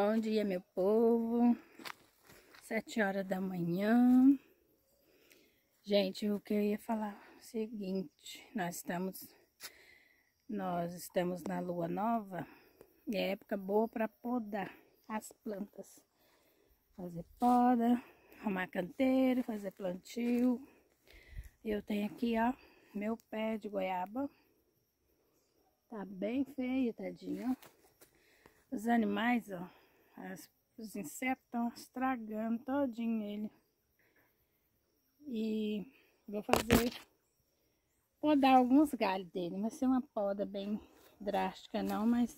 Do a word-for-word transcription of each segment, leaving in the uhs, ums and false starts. Bom dia, meu povo. Sete horas da manhã. Gente, o que eu ia falar é o seguinte. Nós estamos, nós estamos na lua nova. E é época boa para podar as plantas. Fazer poda, arrumar canteiro, fazer plantio. Eu tenho aqui, ó, meu pé de goiaba. Tá bem feio, tadinho. Os animais, ó, as, os insetos estão estragando todinho ele. E vou fazer, podar alguns galhos dele. Não vai ser uma poda bem drástica não, mas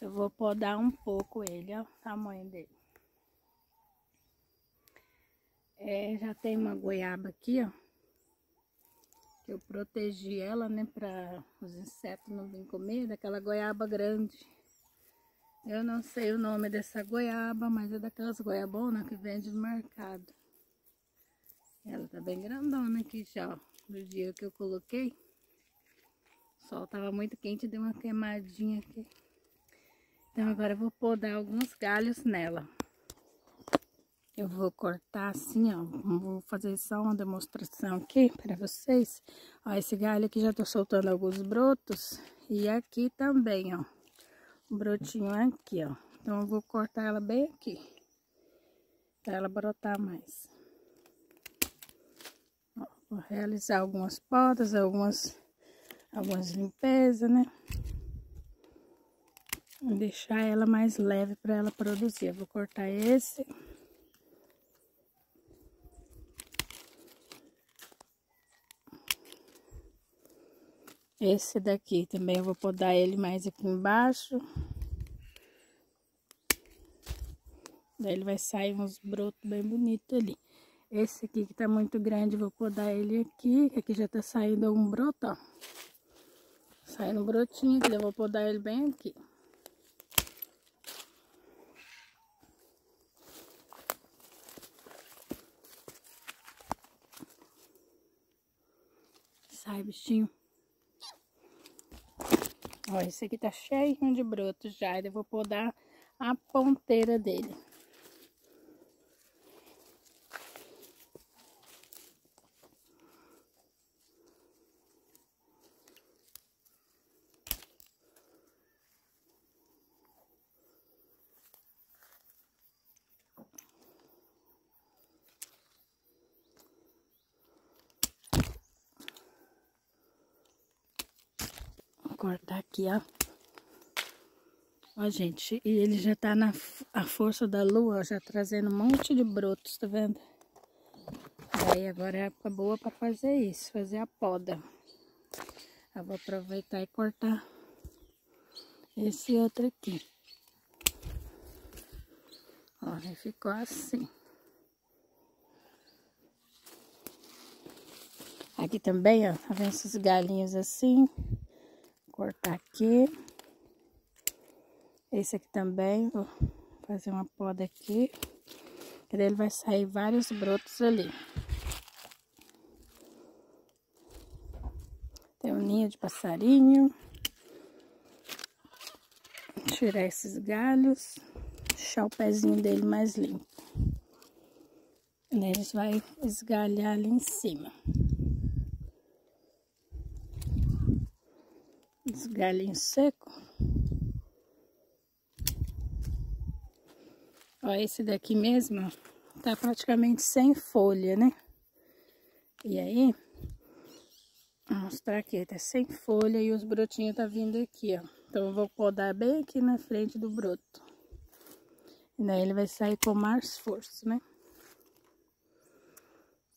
eu vou podar um pouco ele, ó, o tamanho dele. É, já tem uma goiaba aqui, ó. Eu protegi ela, né, para os insetos não virem comer, daquela goiaba grande. Eu não sei o nome dessa goiaba, mas é daquelas goiabonas que vende no mercado. Ela tá bem grandona aqui já, ó. No dia que eu coloquei, o sol tava muito quente, deu uma queimadinha aqui. Então agora eu vou podar alguns galhos nela. Eu vou cortar assim, ó, vou fazer só uma demonstração aqui para vocês. Ó, esse galho aqui já tô soltando alguns brotos e aqui também, ó, um brotinho aqui, ó. Então eu vou cortar ela bem aqui, para ela brotar mais. Ó, vou realizar algumas podas, algumas, algumas limpezas, né? Vou deixar ela mais leve para ela produzir. Eu vou cortar esse... Esse daqui também eu vou podar ele mais aqui embaixo. Daí ele vai sair uns brotos bem bonitos ali. Esse aqui que tá muito grande, vou podar ele aqui. Aqui já tá saindo um broto, ó. Saindo um brotinho aqui, eu vou podar ele bem aqui. Sai, bichinho. Ó, esse aqui tá cheio de brotos já, eu vou podar a ponteira dele. Cortar aqui, ó. Ó, gente, e ele já tá na a força da lua, ó, já trazendo um monte de brotos, tá vendo? Aí agora é a época boa pra fazer isso, fazer a poda. Eu vou aproveitar e cortar esse outro aqui. Ó, ele ficou assim. Aqui também, ó, tá vendo esses galinhos assim? Cortar aqui. Esse aqui também, vou fazer uma poda aqui. E daí ele vai sair vários brotos ali. Tem um ninho de passarinho. Vou tirar esses galhos. Deixar o pezinho dele mais limpo. E daí ele vai esgalhar ali em cima. Os galhinhos secos. Ó, esse daqui mesmo tá praticamente sem folha, né? E aí, vou mostrar aqui, tá sem folha e os brotinhos tá vindo aqui, ó. Então eu vou podar bem aqui na frente do broto. E daí ele vai sair com mais força, né?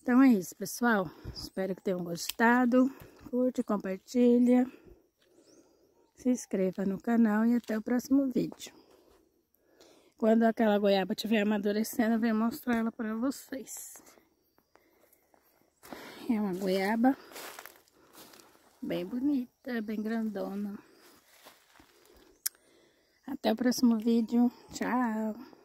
Então é isso, pessoal. Espero que tenham gostado. Curte, compartilha. Se inscreva no canal e até o próximo vídeo. Quando aquela goiaba estiver amadurecendo, eu venho mostrar ela para vocês. É uma goiaba bem bonita, bem grandona. Até o próximo vídeo. Tchau!